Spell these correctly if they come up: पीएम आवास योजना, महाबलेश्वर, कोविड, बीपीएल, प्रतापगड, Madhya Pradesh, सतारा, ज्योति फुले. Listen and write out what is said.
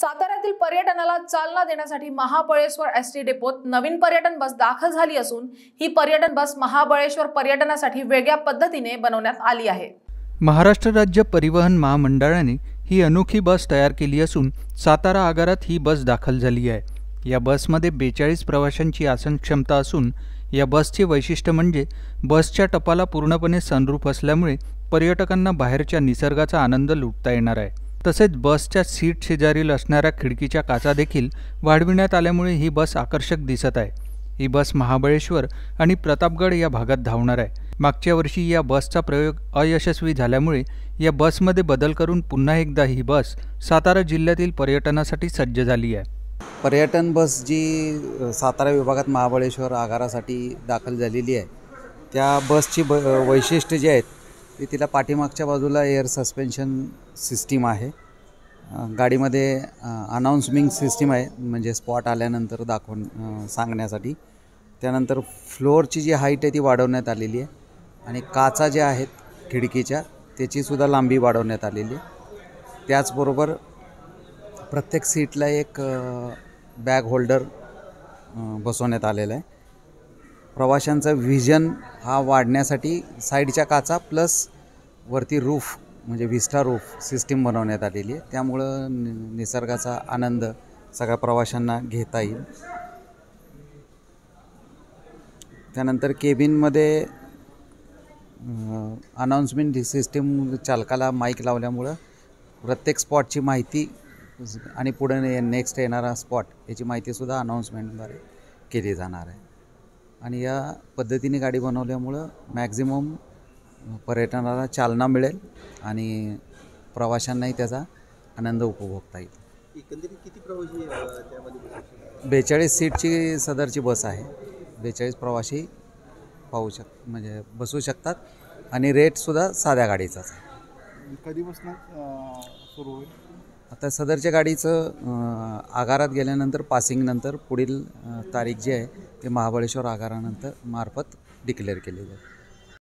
साताऱ्यातील पर्यटनाला चालना देण्यासाठी महाबळेश्वर एसटी डेपोत नवीन पर्यटन बस दाखल झाली असून ही पर्यटन बस महाबळेश्वर पर्यटनासाठी वेगळ्या पद्धतीने बनवण्यात आली आहे। महाराष्ट्र राज्य परिवहन महामंडळाने ही अनोखी बस तयार केली असून सातारा आगारात ही बस दाखल झाली आहे। या बसमध्ये 42 प्रवाशांची आसन क्षमता असून या बसचे वैशिष्ट्य म्हणजे बसच्या टपाला पूर्णपणे सनरूफ असल्यामुळे पर्यटकांना बाहेरच्या निसर्गाचा आनंद लुटता येणार आहे। तसेच बसच्या सीट शेजारील असणाऱ्या खिडकीच्या काचा देखील वाढविण्यात आल्यामुळे ही बस आकर्षक दिसत आहे। ही बस महाबळेश्वर आणि प्रतापगड या भागात धावणार आहे। मागच्या वर्षी या बसचा प्रयोग अयशस्वी झाल्यामुळे या बसमध्ये बदल करून पुन्हा एकदा ही बस सातारा जिल्ह्यातील पर्यटनासाठी सज्ज झाली आहे। पर्यटन बस जी सातारा विभागात महाबळेश्वर आगारासाठी दाखल झालेली आहे त्या बसची वैशिष्ट्ये जी आहेत तिला पाठीमागच्या बाजूला एअर सस्पेन्शन सिस्टीम आहे, गाडीमध्ये अनाउन्समेंट सिस्टीम आहे म्हणजे स्पॉट आल्यानंतर दाखवून सांगण्यासाठी, त्यानंतर फ्लोअरची जी हाईट आहे ती वाढवण्यात आलेली आहे आणि काचा ज्या आहेत खिडकीच्या त्याचीसुद्धा लांबी वाढवण्यात आलेली आहे। त्याचबरोबर प्रत्येक सीटला एक बॅग होल्डर बसवण्यात आलेला आहे। प्रवाशांचा व्हिजन हा वाढण्यासाठी साईडच्या काचा प्लस वरती रूफ म्हणजे विस्टा रूफ सिस्टीम बनवण्यात आलेली आहे, त्यामुळं निसर्गाचा आनंद सगळ्या प्रवाशांना घेता येईल। त्यानंतर केबिनमध्ये अनाउन्समेंट सिस्टीम चालकाला माईक लावल्यामुळं प्रत्येक स्पॉटची माहिती आणि पुढे नेक्स्ट येणारा स्पॉट याची माहितीसुद्धा अनाउन्समेंटद्वारे केली जाणार आहे आणि या पद्धतीने गाडी बनवल्यामुळं मॅक्झिमम पर्यटनाला चालना मिळेल आणि प्रवाशांनाही त्याचा आनंद उपभोगता येईल। एकंदरीत किती प्रवासी त्यामध्ये? 42 सीटची सदरची बस आहे, 42 प्रवासी बसू शकतात आणि रेटसुद्धा साध्या गाडीचाच आहे। कधीपासून सुरू होईल? आता सदरच्या गाडीचं आगारात गेल्यानंतर पासिंगनंतर पुढील तारीख जी आहे ते महाबळेश्वर आगारानंतर मार्फत डिक्लेअर केली जाईल।